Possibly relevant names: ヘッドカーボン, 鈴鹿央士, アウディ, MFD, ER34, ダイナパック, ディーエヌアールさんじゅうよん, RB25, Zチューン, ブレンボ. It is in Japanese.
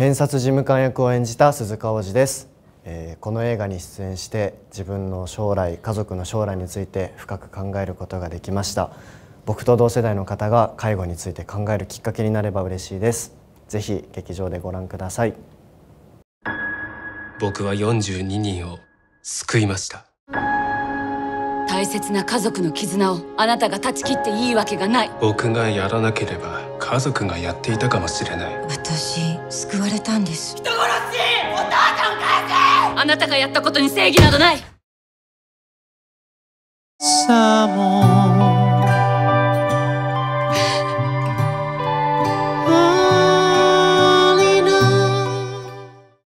検察事務官役を演じた鈴鹿央士です。この映画に出演して自分の将来、家族の将来について深く考えることができました。僕と同世代の方が介護について考えるきっかけになれば嬉しいです。ぜひ劇場でご覧ください。僕は42人を救いました。大切な家族の絆をあなたが断ち切っていいわけがない。僕がやらなければ家族がやっていたかもしれない。私救われたんです。人殺し！お父さん返せ！あなたがやったことに正義などない。